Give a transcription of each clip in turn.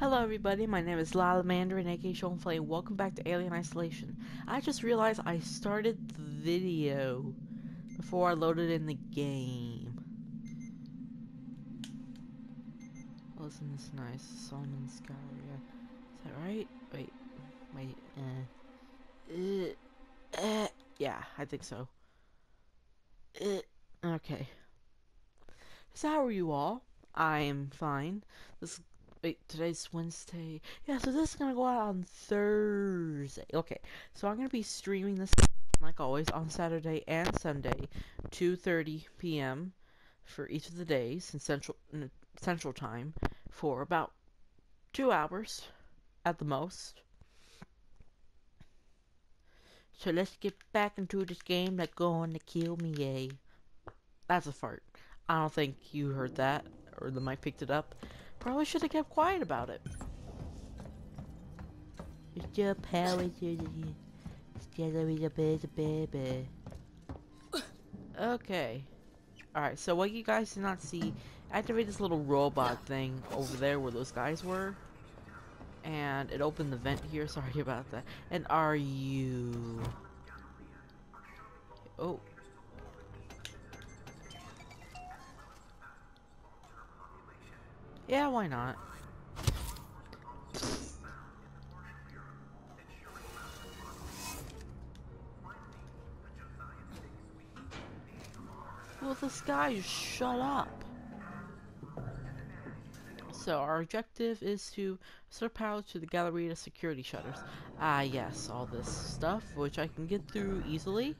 Hello everybody, my name is Lalamander and aka Sean Flea, and welcome back to Alien Isolation. I just realized I started the video before I loaded in the game. Oh, listen, this is nice. Sun and sky, yeah. Is that right? Wait, yeah, I think so. Okay. So how are you all? I'm fine. Today's Wednesday. Yeah, so this is gonna go out on Thursday. Okay, so I'm gonna be streaming this, like always, on Saturday and Sunday, 2:30 p.m. for each of the days in Central Time for about 2 hours at the most. So let's get back into this game that's going to kill me, yay. That's a fart. I don't think you heard that, or the mic picked it up. Probably should have kept quiet about it. It's your power baby. Okay. Alright, so what you guys did not see, activate this little robot thing over there where those guys were. And it opened the vent here, sorry about that. And are you... Oh. Yeah, why not? Well, this guy just shut up. So our objective is to sort of power to the Galleria security shutters. Ah, yes, all this stuff, which I can get through easily.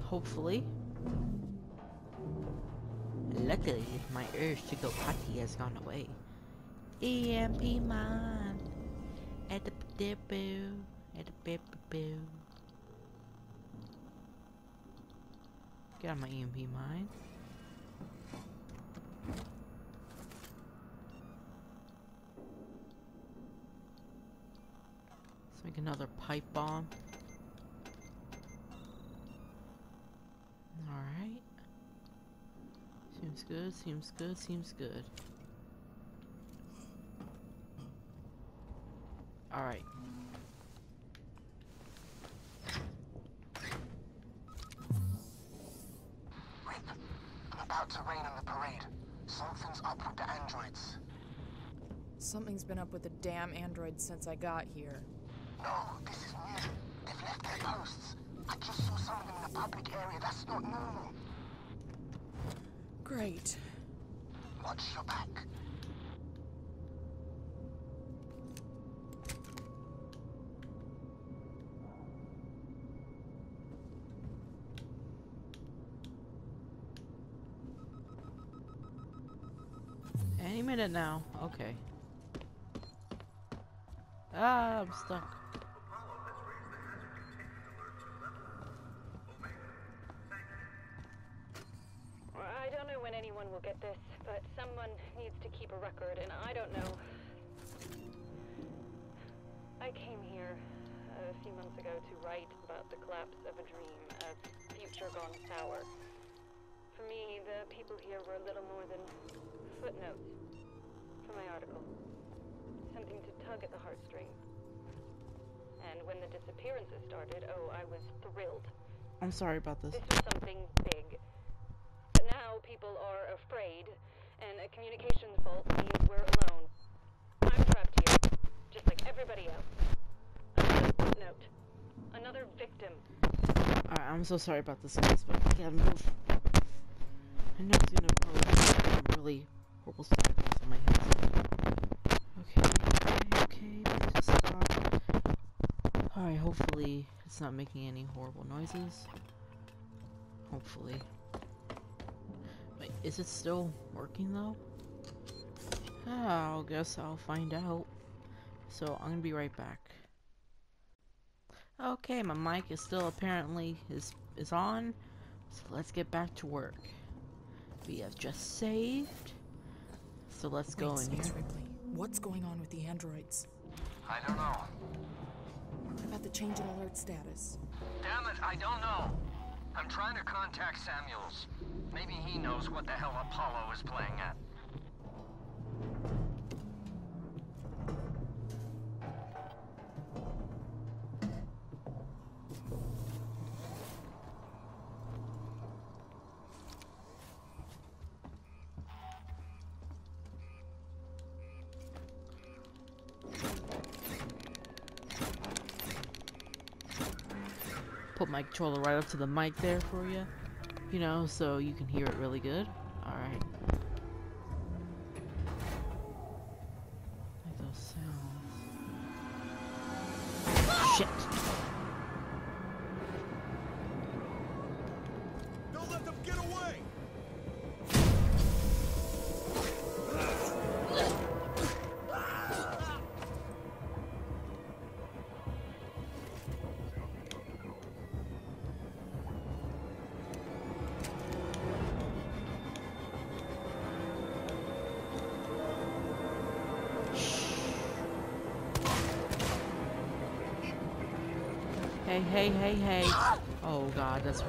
Hopefully. Luckily, my urge to go potty has gone away. EMP man at the deboo, at the baby boo. Get on my EMP mine. Let's make another pipe bomb. All right. Seems good, seems good, seems good. Alright. Rip, I'm about to rain on the parade. Something's up with the androids. Something's been up with the damn androids since I got here. No, this is new. They've left their posts. I just saw something in the public area. That's not normal. Great. Watch your back. Any minute now. Okay. Ah, I'm stuck. Will get this, but someone needs to keep a record, and I don't know. I came here a few months ago to write about the collapse of a dream, a future gone sour. For me, the people here were little more than footnotes for my article. Something to tug at the heartstrings. And when the disappearances started, oh, I was thrilled. I'm sorry about this. This was something big. Now people are afraid, and a communication fault means we're alone. I'm trapped here, just like everybody else. Another footnote. Another victim. Alright, I'm so sorry about this, guys, but I gotta move. I know it's gonna probably really horrible cycles in my head. Okay, just stop. Alright, hopefully it's not making any horrible noises. Hopefully. Is it still working though? I'll guess I'll find out. So I'm gonna be right back. Okay, my mic is still apparently is on. So let's get back to work. We have just saved. So let's go in here. Ripley, what's going on with the androids? I don't know. About the change in alert status. Damn it, I don't know. I'm trying to contact Samuels. Maybe he knows what the hell Apollo is playing at. put my controller right up to the mic there for you, you know, so you can hear it really good. Alright. Like those sounds. Shit! Don't let them get away! Hey, hey, hey. Oh, God, that's...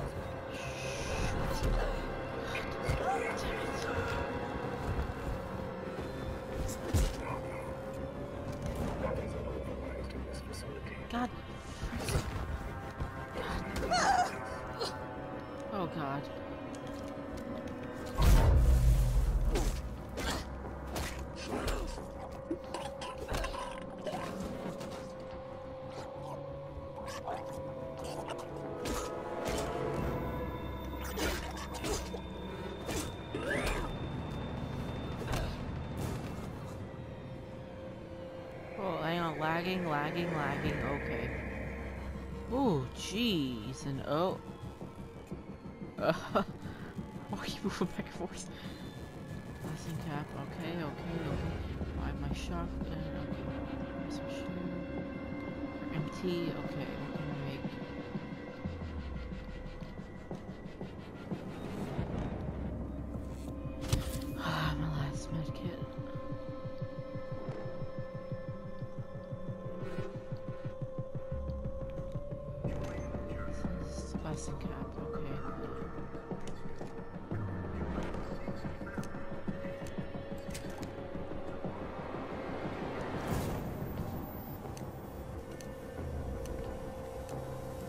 God. Oh, God. Lagging, okay. Oh, jeez, and oh. Why are you moving back and forth? Lesson cap, okay. Why my shotgun, okay. Some shoe. Empty, okay. What can I make?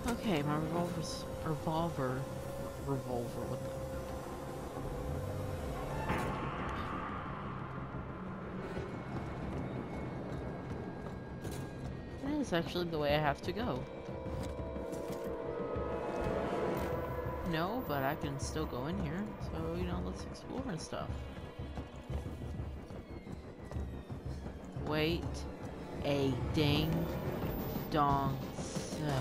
Okay, my revolver, what the... That is actually the way I have to go. No, but I can still go in here, so, you know, let's explore and stuff. Wait a ding dong sec.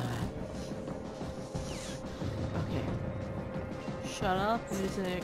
Shut up, music.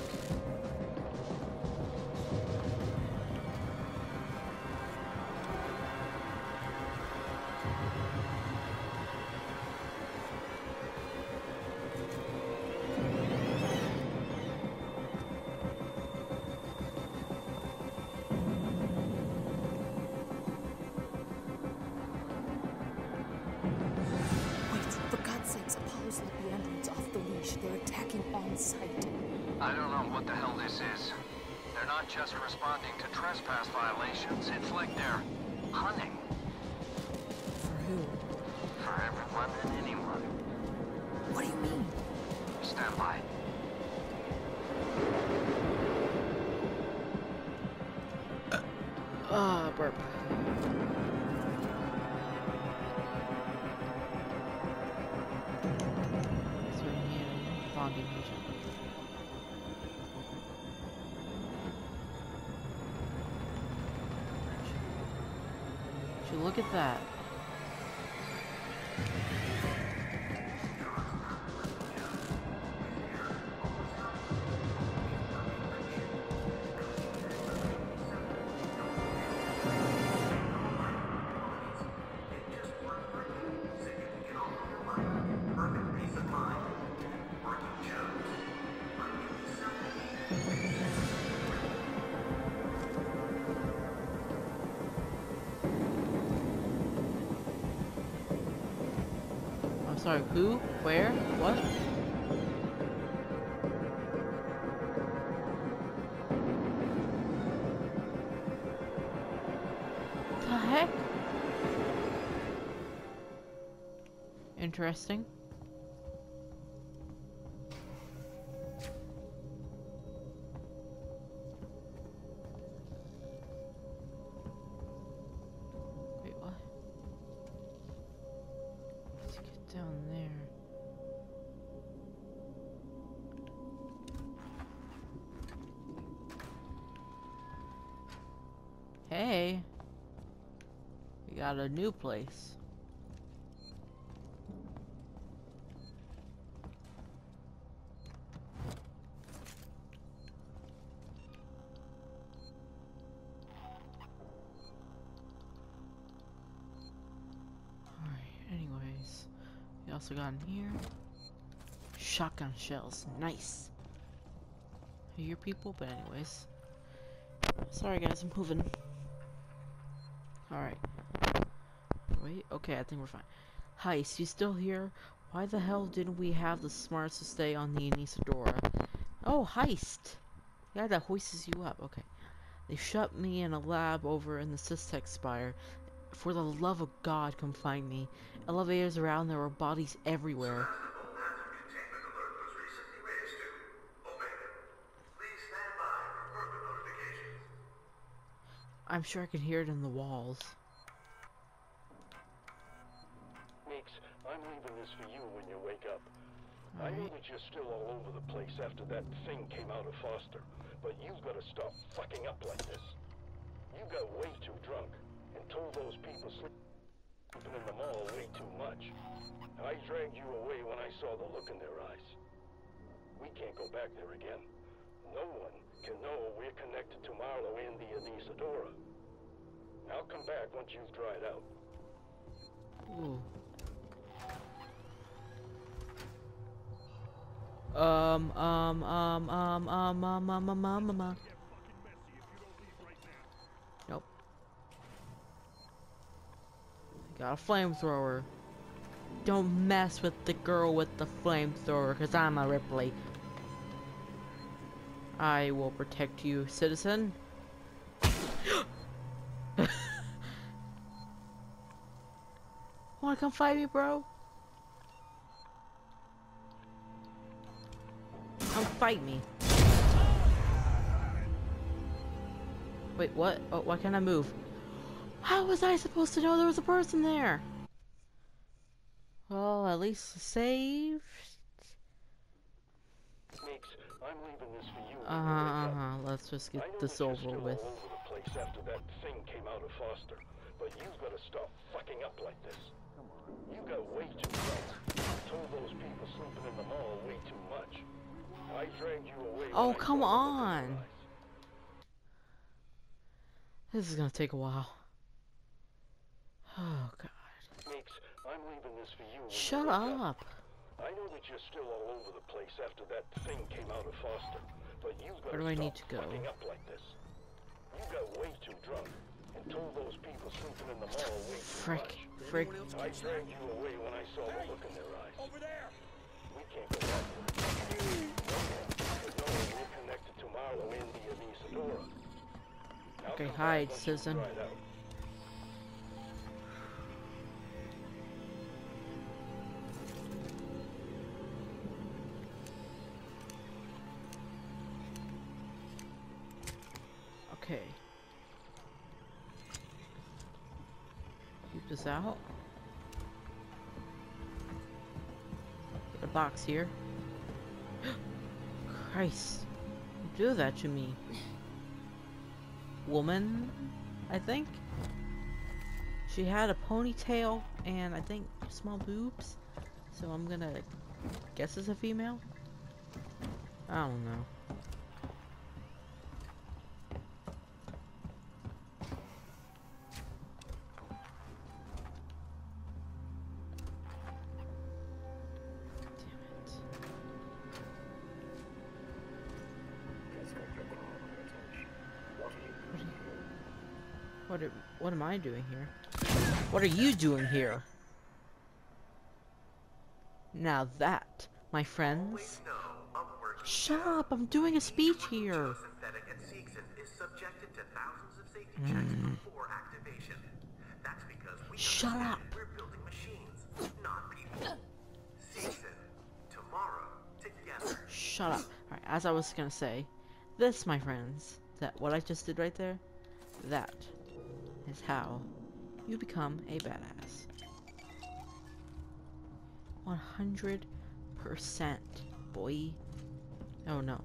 Look at that. Sorry, who? Where? What? The heck? Interesting. Down there. Hey, we got a new place. Also got in here. Shotgun shells. Nice. I hear people, but anyways. Sorry guys, I'm moving. Alright. Wait, okay, I think we're fine. Heist, you still here? Why the hell didn't we have the smarts to stay on the Anesidora? Oh, Heist! Yeah, that hoists you up. Okay. They shut me in a lab over in the Systech Spire. For the love of God, come find me. Elevators around, there were bodies everywhere. I'm sure I can hear it in the walls. Nix, I'm leaving this for you when you wake up. I know that you're still all over the place after that thing came out of Foster, but you've got to stop fucking up like this. You got way too drunk. And told those people sleeping in the mall way too much. And I dragged you away when I saw the look in their eyes. We can't go back there again. No one can know we're connected to Marlow and the Anesidora. Now come back once you've dried out. Ooh. Got a flamethrower. Don't mess with the girl with the flamethrower, cause I'm a Ripley. I will protect you, citizen. Wanna come fight me, bro? Come fight me. Wait, what? Oh, why can't I move? How was I supposed to know there was a person there? Well, at least saved. Let's just get this over with. After that thing came out of Foster, but you've got to stop fucking up like this. You got way too much. Told those people sleeping in the mall way too much. I dragged you away. Oh, come on. This is gonna take a while. Oh God! Nix, I'm leaving this for you. Shut up! I know that you're still all over the place after that thing came out of Foster, but you've got to stop fucking up like this. You got way too drunk and told those people sleeping in the mall way too much. Frick! I dragged you away when I saw the look in their eyes. Over there! We can't go back there. No, we're connected to Marlow and the Anesidora. Okay, hide, Susan. Okay. Keep this out. Get a box here. Christ. Don't do that to me. Woman, I think. She had a ponytail and I think small boobs. So I'm gonna guess it's a female. I don't know. What am I doing here? What are you doing here? Now that, my friends. Shut up! I'm doing a speech here. Shut up! Shut up! Alright, as I was gonna say, this, my friends, that what I just did right there, that is how you become a badass. 100%, boy. Oh no.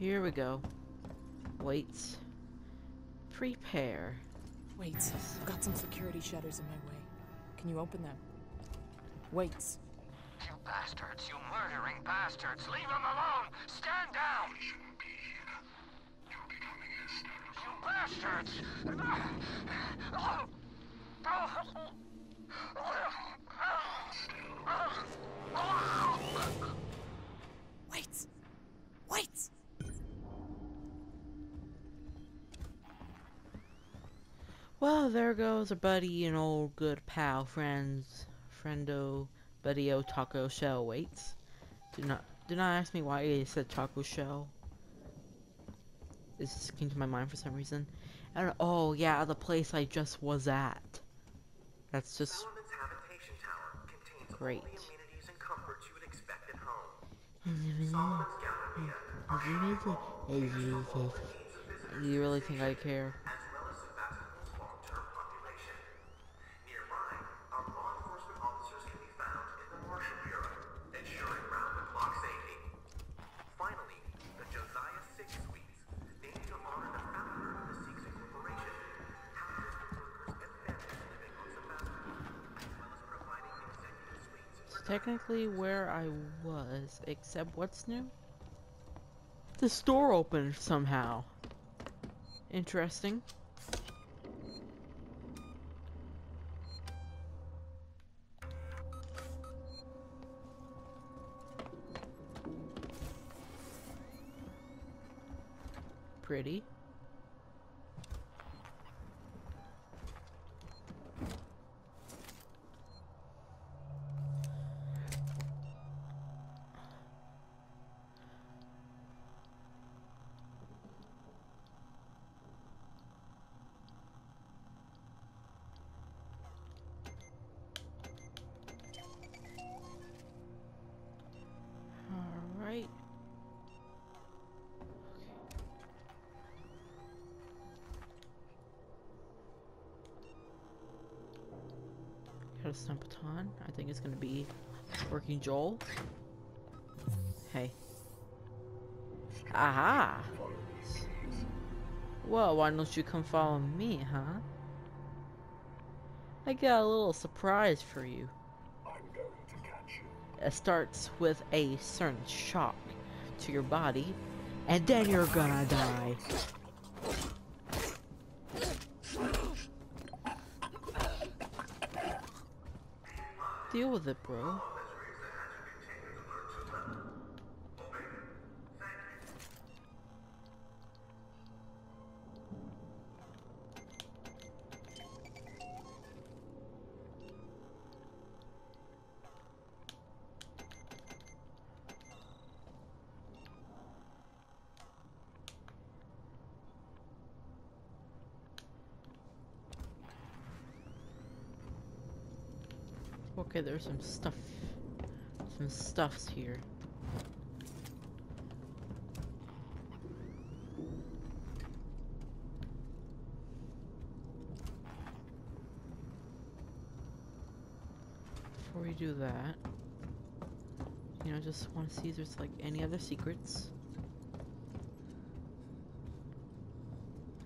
Here we go. Waits. Prepare. Waits, I've got some security shutters in my way. Can you open them? Waits. You bastards, you murdering bastards. Leave them alone. Stand down. He shouldn't be here. You're becoming hysterical. You bastards. Waits. Waits. Well, there goes a buddy and old good pal, friendo, buddy-o, taco shell Waits. Do not ask me why I said taco shell. It just came to my mind for some reason. And oh yeah, the place I just was at. That's just Solomon's habitation tower contains great. All the amenities and comforts you would expect at home. Solomon's Galleria. You really think I care? Technically where I was, except what's new? The store opened somehow. Interesting. Pretty. Stump baton. I think it's gonna be Working Joel. Hey. Aha! Well, why don't you come follow me, huh? I got a little surprise for you. I'm going to catch you. It starts with a certain shock to your body, and then you're gonna die. Deal with it, bro. Okay, there's some stuff. Some stuffs here. Before we do that, you know, I just want to see if there's like any other secrets.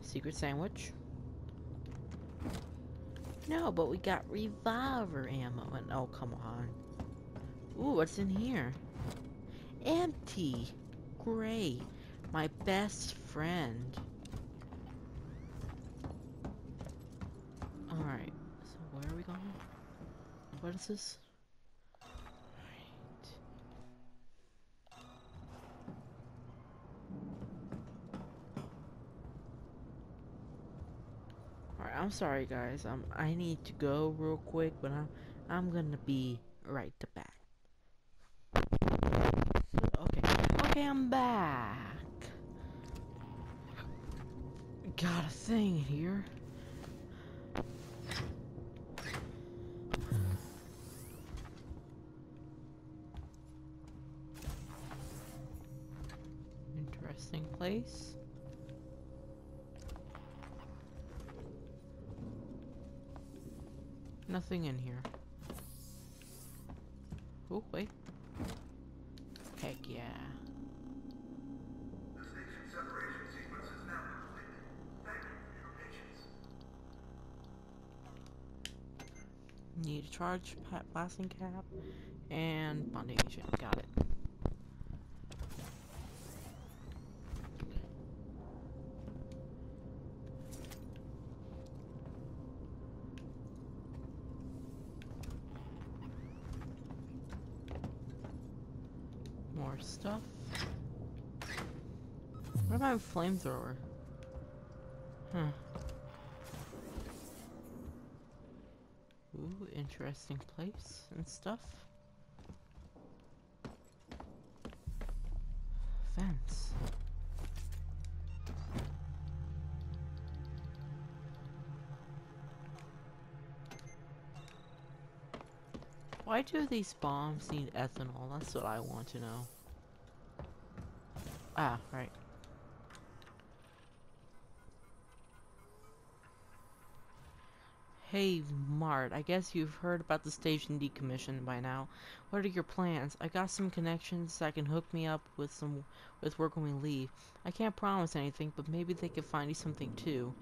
Secret sandwich. No, but we got revolver ammo and oh, come on. Ooh, what's in here? Empty. Great. My best friend. Alright, so where are we going? What is this? I'm sorry guys, I need to go real quick, but I'm gonna be right back. Okay, I'm back. Got a thing here. Interesting place. Nothing in here. Oh, wait. Heck yeah. Need a charge, blasting cap, and bonding agent. Got it. More stuff. What about a flamethrower? Huh. Ooh, interesting place and stuff. Fence. Why do these bombs need ethanol? That's what I want to know. Ah, right. Hey, Mart, I guess you've heard about the station decommissioned by now. What are your plans? I got some connections that can hook me up with work when we leave. I can't promise anything, but maybe they could find you something too.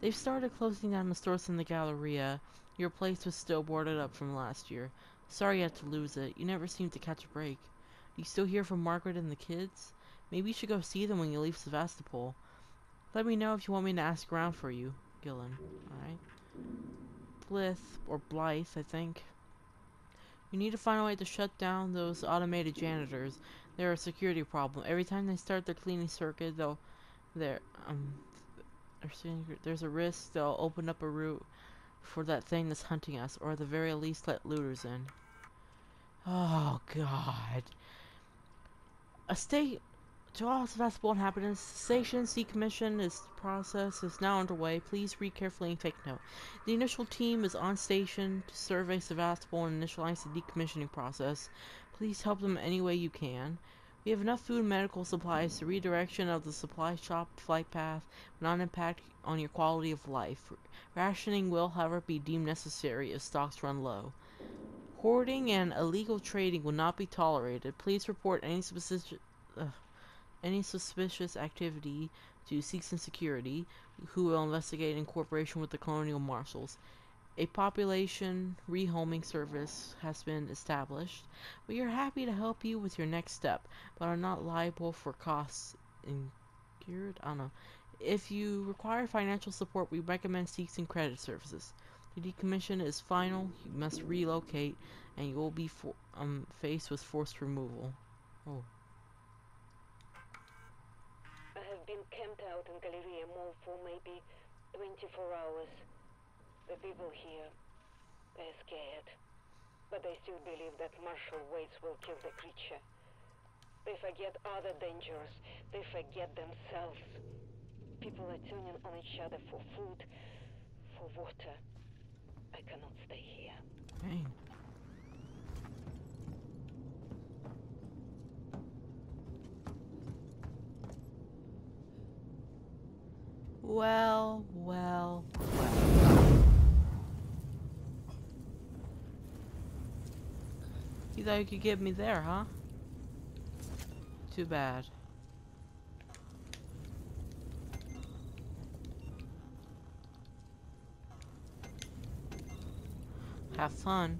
They've started closing down the stores in the Galleria. Your place was still boarded up from last year. Sorry you had to lose it. You never seemed to catch a break. Do you still hear from Margaret and the kids? Maybe you should go see them when you leave Sevastopol. Let me know if you want me to ask around for you, Gillen. Alright. Blith, or Blythe, I think. You need to find a way to shut down those automated janitors. They're a security problem. Every time they start their cleaning circuit, there's a risk they'll open up a route for that thing that's hunting us, or at the very least let looters in. Oh, God. A state... To all Sevastopol inhabitants, station decommission process is now underway. Please read carefully and take note. The initial team is on station to survey Sevastopol and initialize the decommissioning process. Please help them any way you can. We have enough food and medical supplies. The redirection of the supply shop flight path will not impact on your quality of life. Rationing will, however, be deemed necessary if stocks run low. Hoarding and illegal trading will not be tolerated. Please report any suspicious activity to Seegson Security, who will investigate in cooperation with the Colonial Marshals. A population rehoming service has been established. We are happy to help you with your next step, but are not liable for costs incurred. I don't know. If you require financial support, we recommend Seegson Credit Services. The decommission is final. You must relocate, and you will be faced with forced removal. Oh. Been camped out in Galleria Mall for maybe 24 hours. The people here, they're scared. But they still believe that Marshal Waits will kill the creature. They forget other dangers. They forget themselves. People are turning on each other for food, for water. I cannot stay here. Hey. Well, well, well. You thought you could get me there, huh? Too bad. Have fun.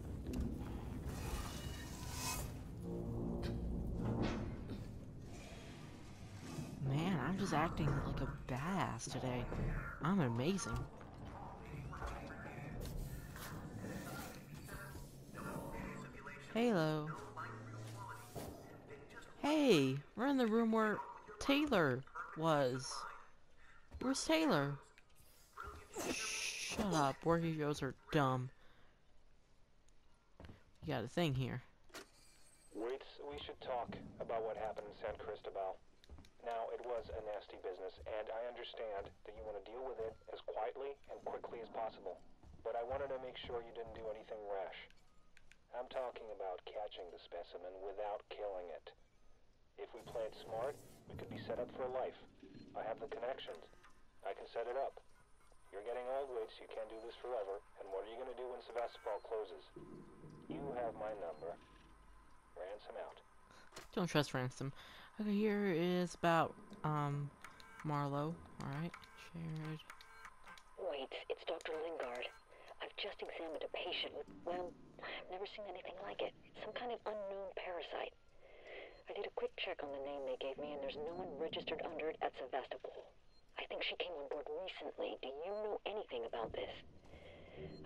I'm just acting like a badass today. I'm amazing. Halo. Hey, we're in the room where Taylor was. Where's Taylor? Shut up. Working Joes are dumb. You got a thing here. Waits, we should talk about what happened in San Cristobal. Now, it was a nasty business, and I understand that you want to deal with it as quietly and quickly as possible. But I wanted to make sure you didn't do anything rash. I'm talking about catching the specimen without killing it. If we play it smart, we could be set up for life. I have the connections. I can set it up. You're getting old, Waits. You can't do this forever. And what are you going to do when Sevastopol closes? You have my number. Ransom out. Don't trust Ransom. Okay, here is about, Marlow. Alright, shared. Wait, it's Dr. Lingard. I've just examined a patient with, well, I've never seen anything like it. It's some kind of unknown parasite. I did a quick check on the name they gave me, and there's no one registered under it at Sevastopol. I think she came on board recently. Do you know anything about this?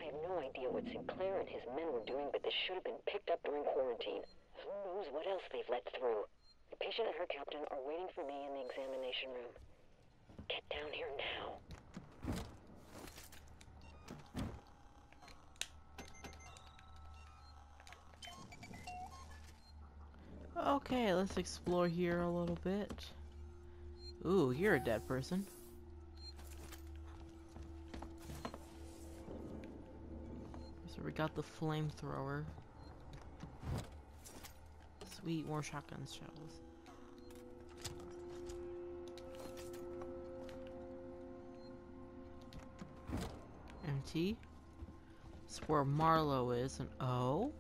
I have no idea what Sinclair and his men were doing, but this should have been picked up during quarantine. Who knows what else they've let through? The patient and her captain are waiting for me in the examination room. Get down here now. Okay, let's explore here a little bit. Ooh, you're a dead person. So we got the flamethrower. Sweet, more shotgun shells. Empty. That's where Marlow is, and oh?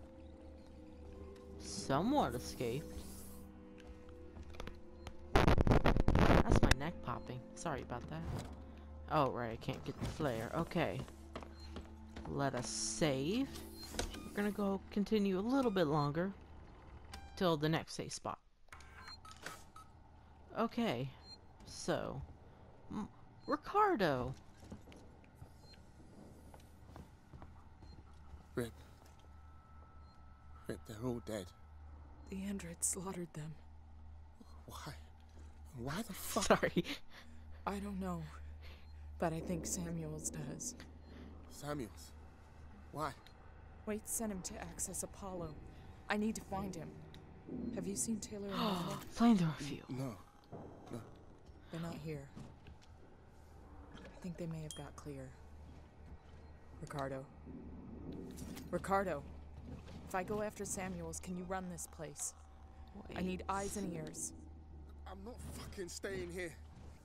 Someone escaped. That's my neck popping. Sorry about that. Oh, right, I can't get the flare. Okay. Let us save. We're gonna go continue a little bit longer till the next safe spot. Okay. So. Ricardo! Rip. Rip, they're all dead. The android slaughtered them. Why? Why the fuck? Sorry. I don't know. But I think Samuels does. Samuels? Why? Waits sent him to access Apollo. I need to find him. Have you seen Taylor and Marlow? Flamethrower fuel. No. They're not here. I think they may have got clear. Ricardo! If I go after Samuels, can you run this place? Wait. I need eyes and ears. I'm not fucking staying here.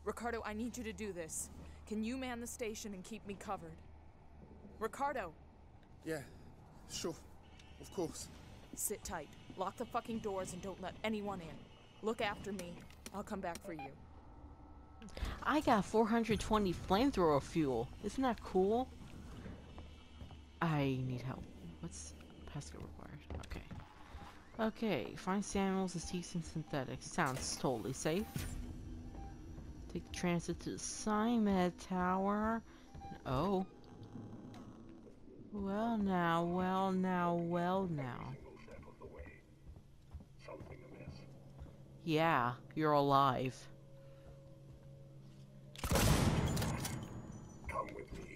Ricardo, I need you to do this. Can you man the station and keep me covered? Ricardo! Yeah, sure. Of course. Sit tight. Lock the fucking doors and don't let anyone in. Look after me. I'll come back for you. I got 420 flamethrower fuel. Isn't that cool? I need help. What's... Pascal required. Okay. Okay, find Samuels, Seegson synthetics. Sounds totally safe. Take the transit to the SciMed Tower. Oh. Well now, well now, well now. Yeah, you're alive. Come with me.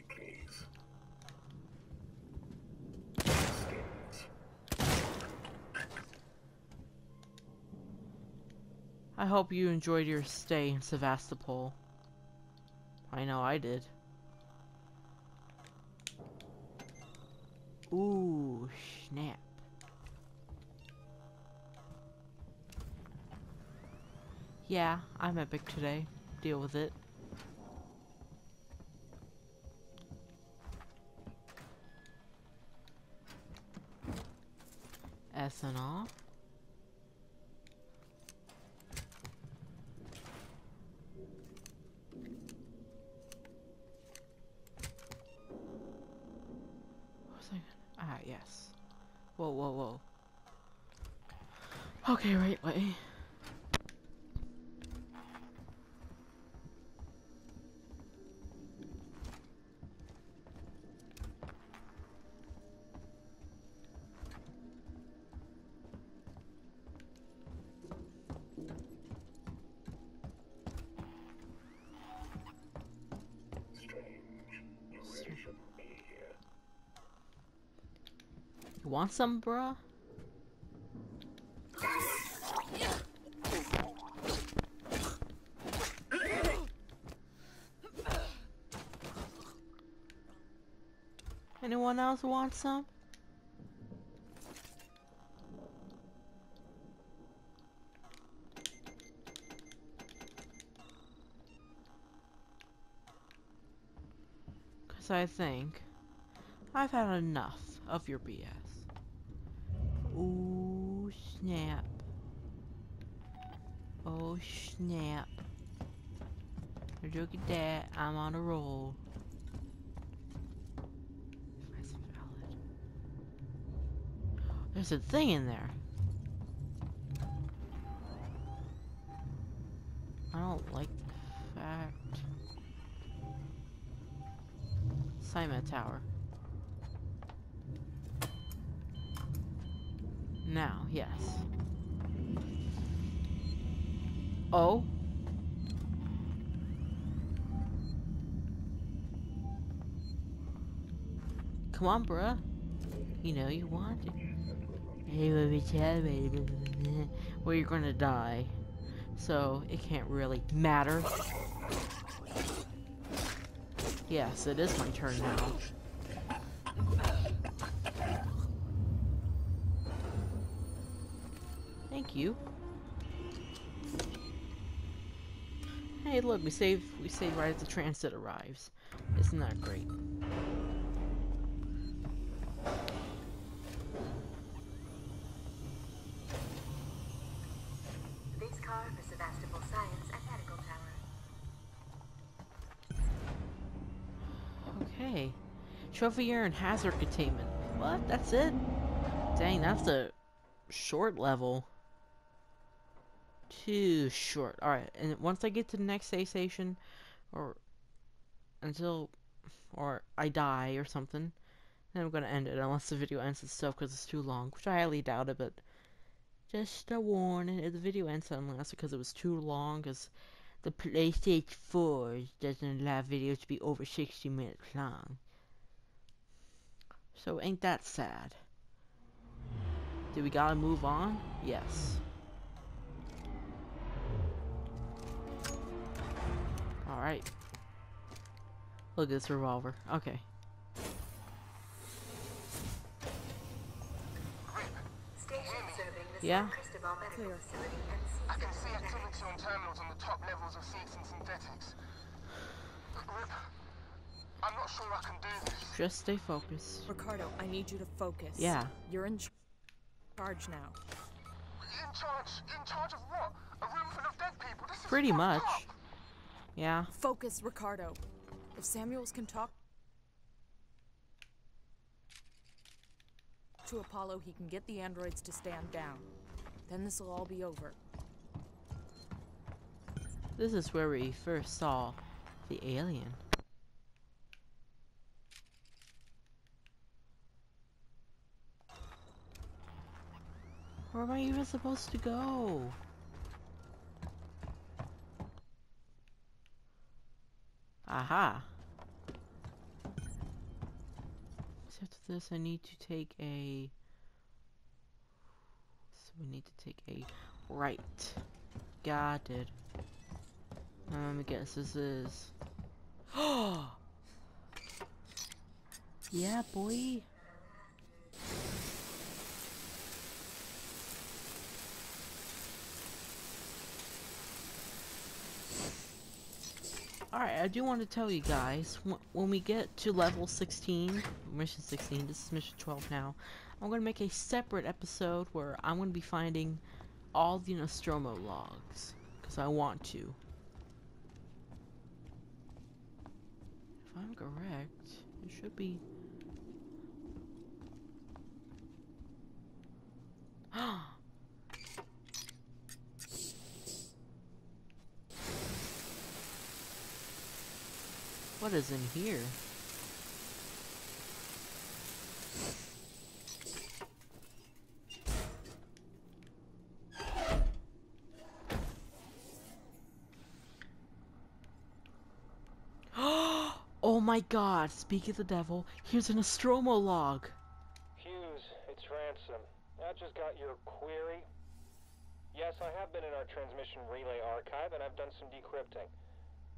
I hope you enjoyed your stay in Sevastopol. I know I did. Ooh, snap. Yeah, I'm epic today. Deal with it. Ethanol. Yes. Whoa. Okay, right way. Want some, bruh? Anyone else want some? Cause I think I've had enough of your BS. Oh snap. Oh snap. Look at that. I'm on a roll. If There's a thing in there. I don't like the fact. SciMed Tower. Now, yes. Oh? Come on, bruh. You know you want it. It will be terrible. Well, you're gonna die. So, it can't really matter. Yes, it is my turn now. Thank you. Hey, look, we save right as the transit arrives. Isn't that great? Base car for Sevastopol Science and Medical Tower. Okay. Trophy air and hazard containment. What? That's it? Dang, that's a short level. Too short. Alright, and once I get to the next save station, or I die or something, then I'm gonna end it, unless the video ends itself because it's too long, which I highly doubt it, but just a warning, if the video ends unless because it was too long, because the PlayStation 4 doesn't allow videos to be over 60 minutes long. So ain't that sad. Do we gotta move on? Yes. Alright. Look at this revolver. Okay. Yeah? I can see activity on terminals on the top levels of Seegson synthetics. I'm not sure I can do this. Just stay focused. Ricardo, I need you to focus. Yeah. You're in charge now. In charge of what? A room full of dead people? This is pretty much. Yeah. Focus, Ricardo. If Samuels can talk to Apollo, he can get the androids to stand down. Then this will all be over. This is where we first saw the alien. Where am I even supposed to go? Aha! Except for this, I need to take a... So we need to take a right. Got it. I guess this is... Yeah, boy! Alright, I do want to tell you guys, when we get to level 16, mission 16, this is mission 12 now, I'm going to make a separate episode where I'm going to be finding all the Nostromo logs, because I want to. If I'm correct, it should be... What is in here? Oh my god, speak of the devil, here's an Nostromo log. Hughes, it's Ransom. I just got your query. Yes, I have been in our transmission relay archive and I've done some decrypting.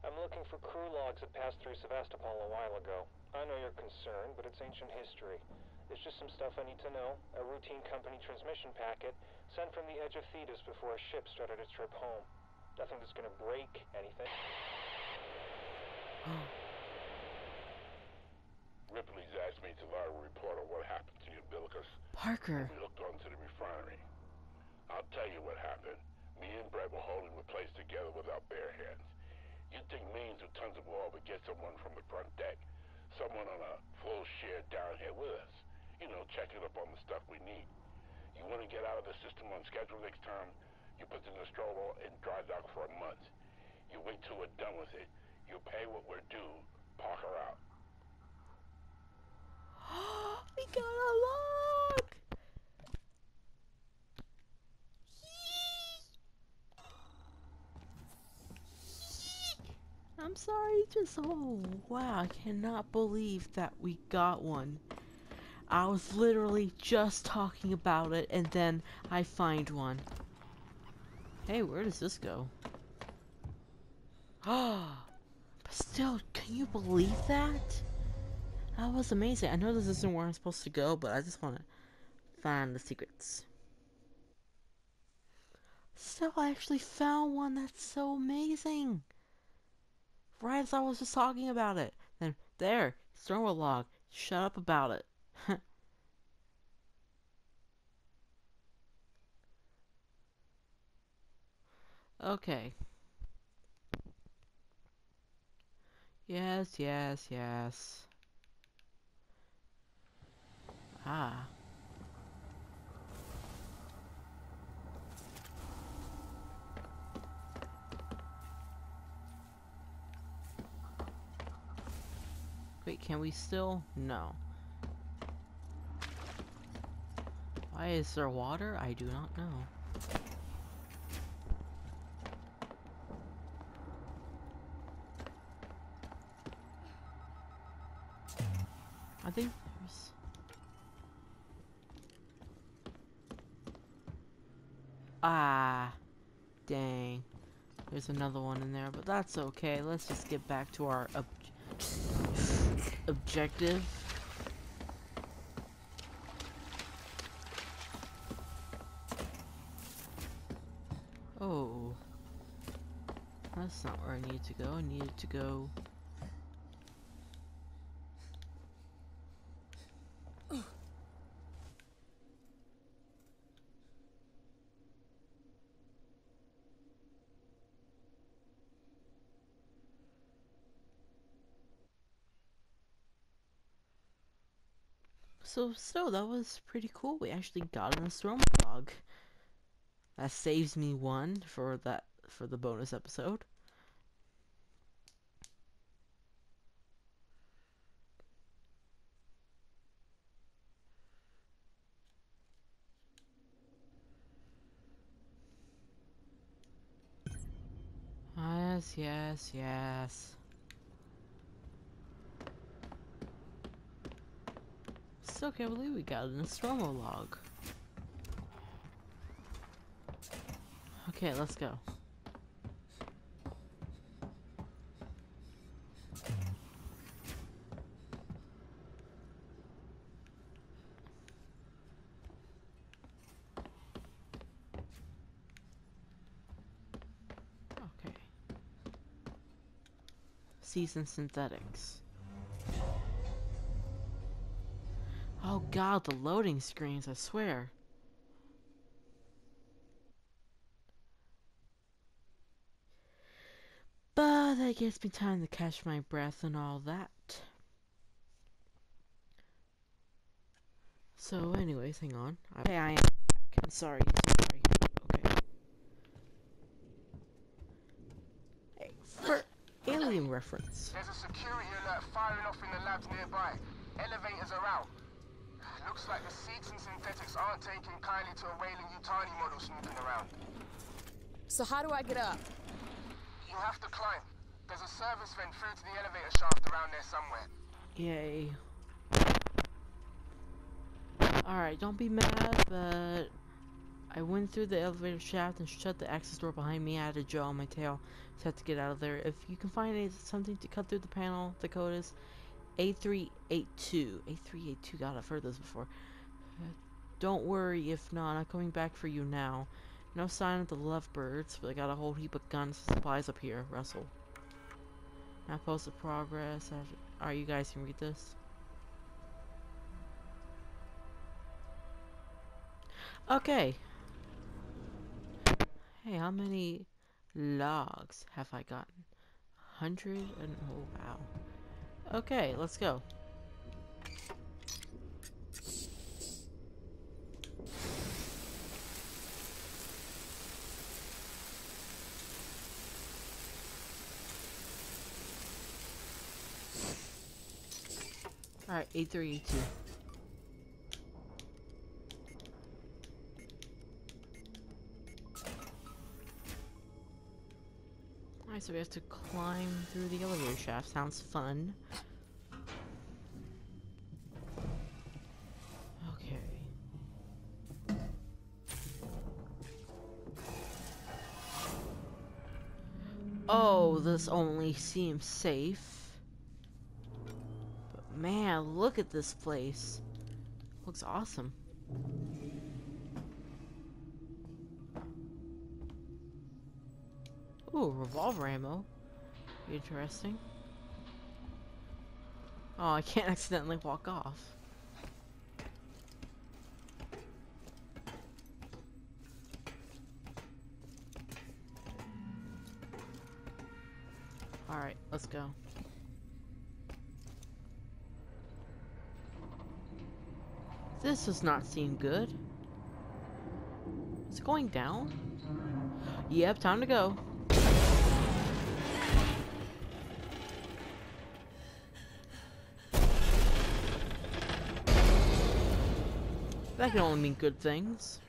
I'm looking for crew logs that passed through Sevastopol a while ago. I know you're concerned, but it's ancient history. It's just some stuff I need to know. A routine company transmission packet sent from the edge of Thetis before a ship started its trip home. Nothing that's gonna break anything. Ripley's asked me to write a report on what happened to Umbilicus. Parker. We looked onto the refinery. I'll tell you what happened. Me and Brett were holding the place together with our bare hands. You'd think millions of tons of oil would get someone from the front deck. Someone on a full share down here with us. You know, checking up on the stuff we need. You want to get out of the system on schedule next term, you put the Nostromo in dry dock for a month. You wait till we're done with it. You pay what we're due. Parker out. We got a lock! I'm sorry, just, oh wow, I cannot believe that we got one. I was literally just talking about it and then I find one. Hey, where does this go? Ah, but still, can you believe that? That was amazing. I know this isn't where I'm supposed to go, but I just want to find the secrets. So I actually found one. That's so amazing. Right as I was just talking about it. Then, there, throw a log. Shut up about it. Okay. Yes, yes, yes. Ah. Wait, can we still? No. Why is there water? I do not know. I think there's... Ah, dang. There's another one in there, but that's okay. Let's just get back to our objective. Oh. That's not where I need to go. I needed to go... So that was pretty cool. We actually got an Nostromo log. That saves me one for the bonus episode. Yes, yes, yes. Still can't believe we got an Nostromo log. Okay, let's go. Okay. Seegson synthetics. Oh god, the loading screens, I swear. But that gives me time to catch my breath and all that. So anyways, hang on. Hey, I am back. I'm sorry. Sorry. Okay. Hey, for alien reference. There's a security alert firing off in the labs nearby. Elevators are out. Looks like the Seegson synthetics aren't taking kindly to a Weyland-Yutani model snooping around. So how do I get up? You have to climb. There's a service vent through to the elevator shaft around there somewhere. Yay. Alright, don't be mad, but... I went through the elevator shaft and shut the access door behind me. I had a jaw on my tail, so I had to get out of there. If you can find something to cut through the panel, the code is... A382. A382. God, I've heard this before. Don't worry if not. I'm coming back for you now. No sign of the lovebirds, but I got a whole heap of guns and supplies up here. Russell. I posted progress. Alright, you guys can read this. Okay. Hey, how many logs have I gotten? 100 and... oh, wow. Okay, let's go. Alright, 8382. Alright, so we have to climb through the elevator shaft. Sounds fun. Okay. Oh, this only seems safe. But man, look at this place. Looks awesome. Ooh, revolver ammo. Interesting. Oh, I can't accidentally walk off. Alright, let's go. This does not seem good. Is it going down? Yep, time to go. That can only mean good things.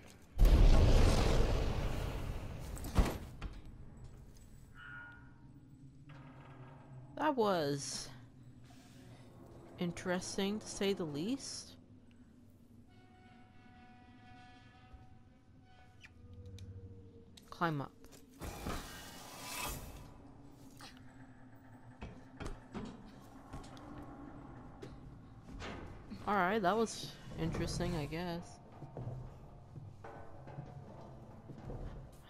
That was interesting to say the least. Climb up. Alright, that was interesting, I guess.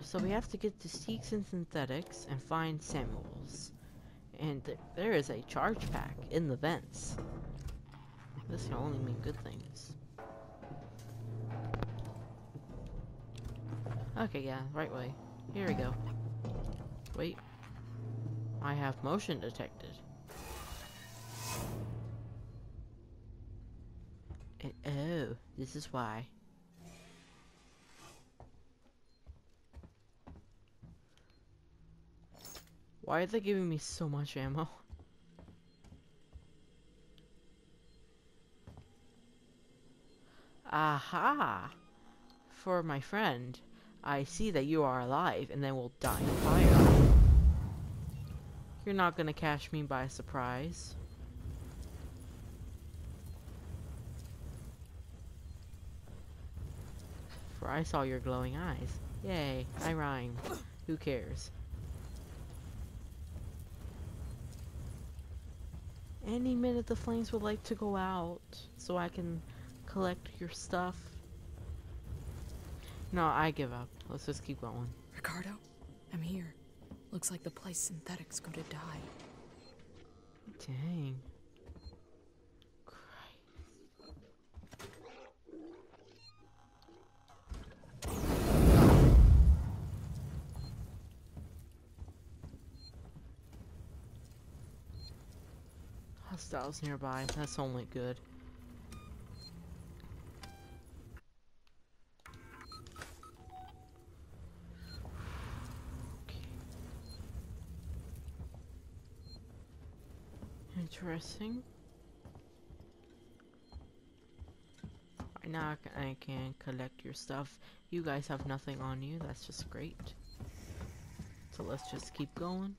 So we have to get to Seegson Synthetics and find Samuels. And there is a charge pack in the vents. This can only mean good things. Okay, yeah, right way. Here we go. Wait. I have motion detected. Oh, this is why. Why are they giving me so much ammo? Aha! For my friend, I see that you are alive and then will die in fire. You're not gonna catch me by surprise. For I saw your glowing eyes. Yay, I rhyme. Who cares? Any minute the flames would like to go out so I can collect your stuff. No, I give up. Let's just keep going. Ricardo, I'm here. Looks like the place synthetics go to die. Dang. Hostiles nearby. That's only good. Okay. Interesting. Right now I can collect your stuff. You guys have nothing on you. That's just great. So let's just keep going.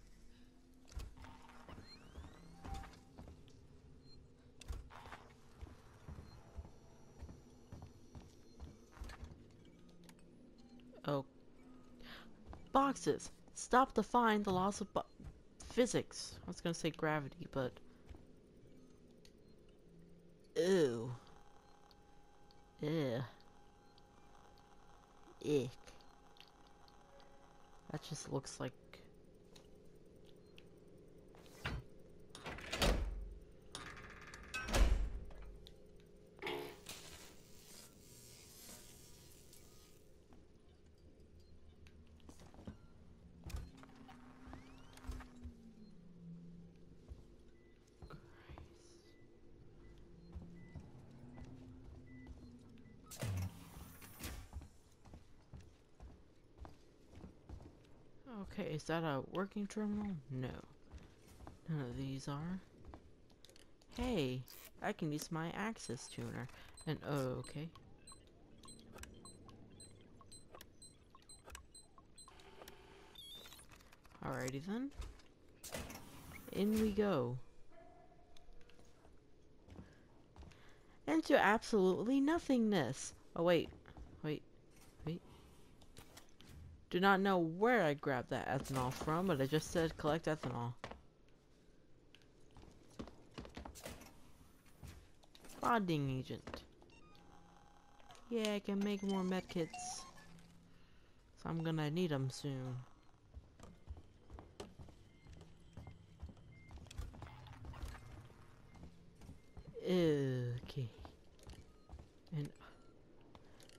Boxes. Stop to find the loss of physics. I was gonna say gravity, but ew, ew, ick. That just looks like okay, is that a working terminal? No. None of these are. Hey, I can use my access tuner. And oh, okay. Alrighty then. In we go. Into absolutely nothingness. Oh wait, wait, wait. Do not know where I grabbed that ethanol from, but I just said collect ethanol. Bonding agent. Yeah, I can make more medkits. So I'm gonna need them soon. Okay. And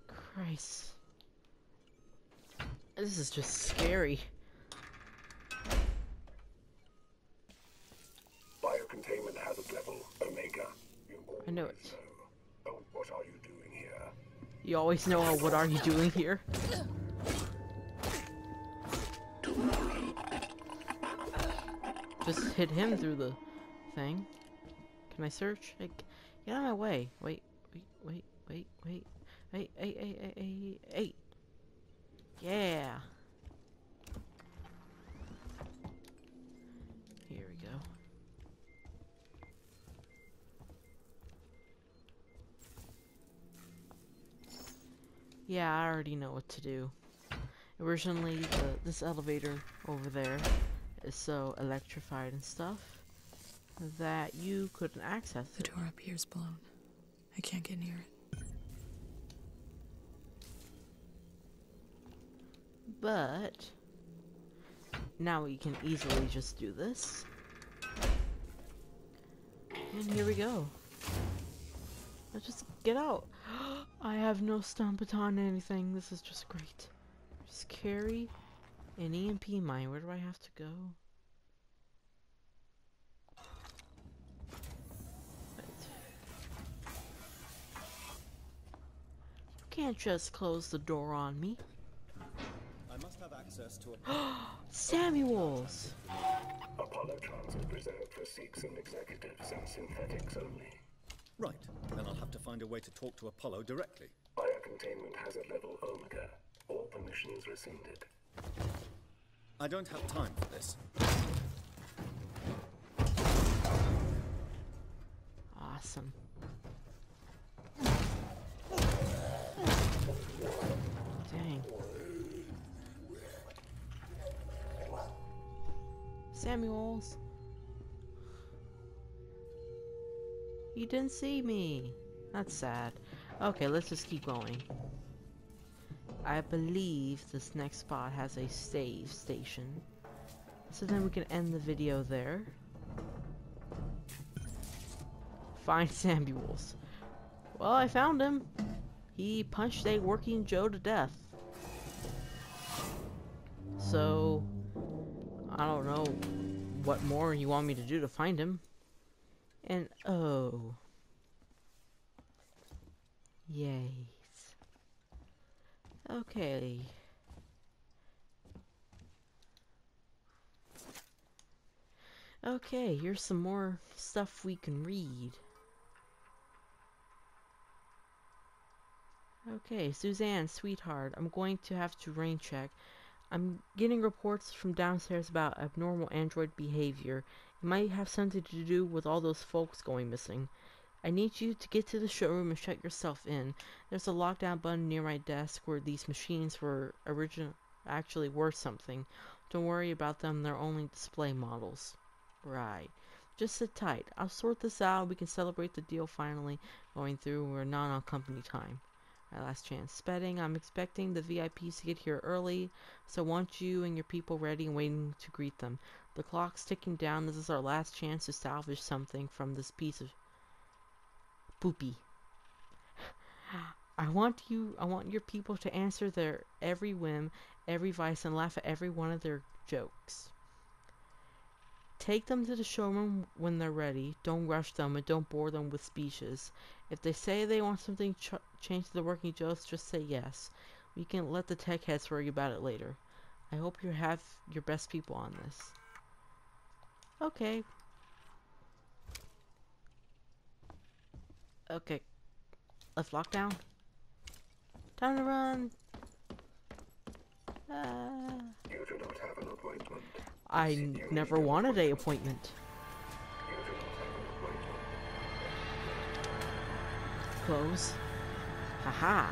Christ. This is just scary. Biocontainment hazard level Omega. I know it. Oh, what are you doing here? You always know what are you doing here? Just hit him through the thing. Can I search? Like, get out of my way. Wait, wait, wait, wait, wait. Hey, hey, hey, hey, hey, hey. Yeah. Here we go. Yeah, I already know what to do. Originally, this elevator over there is so electrified and stuff that you couldn't access it. The door up here is blown. I can't get near it. But now we can easily just do this. And here we go. Let's just get out. I have no stomp baton or anything. This is just great. Just carry an EMP mine. Where do I have to go? You can't just close the door on me. I must have access to a Samuels! Apollo transit reserved for Seegson executives and synthetics only. Right, then I'll have to find a way to talk to Apollo directly. Biocontainment hazard level Omega. All permissions rescinded. I don't have time for this. Awesome. Dang. Samuels. You didn't see me. That's sad. Okay, let's just keep going. I believe this next spot has a save station. So then we can end the video there. Find Samuels. Well, I found him. He punched a working Joe to death. So, I don't know what more you want me to do to find him. And oh, yay. Okay. Okay, here's some more stuff we can read. Okay, Suzanne, sweetheart, I'm going to have to rain check. I'm getting reports from downstairs about abnormal android behavior. It might have something to do with all those folks going missing. I need you to get to the showroom and shut yourself in. There's a lockdown button near my desk where these machines were actually worth something. Don't worry about them, they're only display models. Right. Just sit tight. I'll sort this out. We can celebrate the deal finally going through. We're not on company time. Alright, last chance. Spedding. I'm expecting the VIPs to get here early, so want you and your people ready and waiting to greet them. The clock's ticking down. This is our last chance to salvage something from this piece of poopy. I want your people to answer their every whim, every vice, and laugh at every one of their jokes. Take them to the showroom when they're ready. Don't rush them and don't bore them with speeches. If they say they want something changed to the Working Joes, just say yes. We can let the tech heads worry about it later. I hope you have your best people on this. Okay. Okay. Let's lock down. Time to run. You do not have an appointment. I never wanted an appointment. Close. Haha.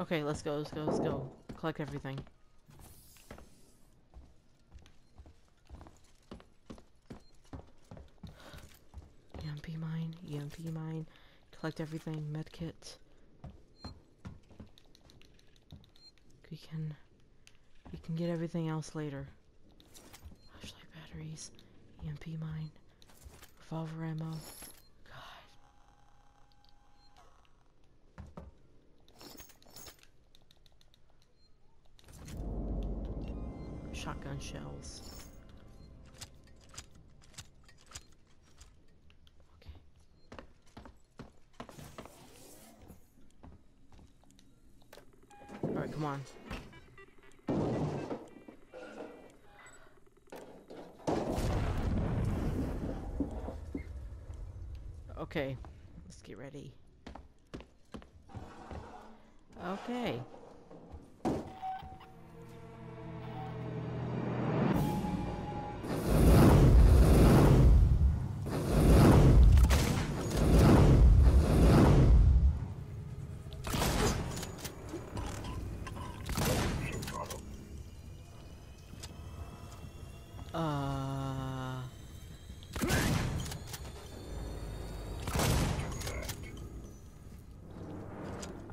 Okay, let's go, let's go, let's go. Collect everything. EMP mine, EMP mine. Collect everything, medkit. We can get everything else later. Flashlight batteries, EMP mine, revolver ammo. Shotgun shells. Okay. Alright, come on. Okay, let's get ready. Okay.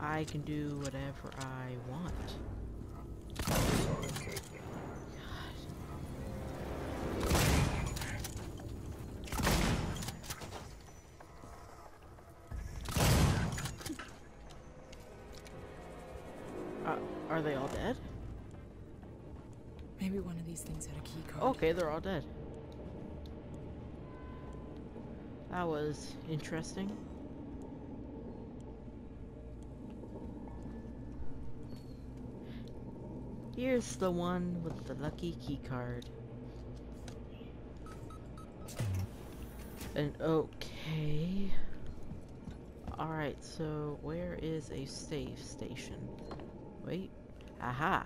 I can do whatever I want. Are they all dead? Maybe one of these things had a key card. Okay, they're all dead. That was interesting. Here's the one with the lucky key card. And okay. Alright, so where is a safe station? Wait. Aha!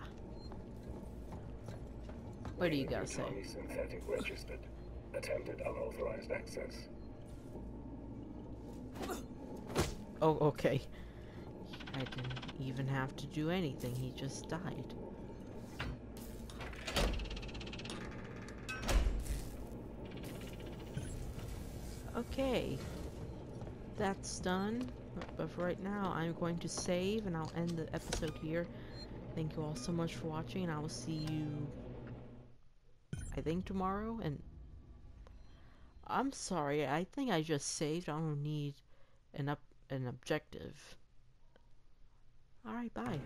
What do you gotta say? Synthetic registered. Attempted unauthorized access. Oh, okay. I didn't even have to do anything, he just died. Okay, that's done, but for right now I'm going to save and I'll end the episode here. Thank you all so much for watching, and I will see you, I think, tomorrow. And I'm sorry, I think I just saved. I don't need an objective. Alright, bye.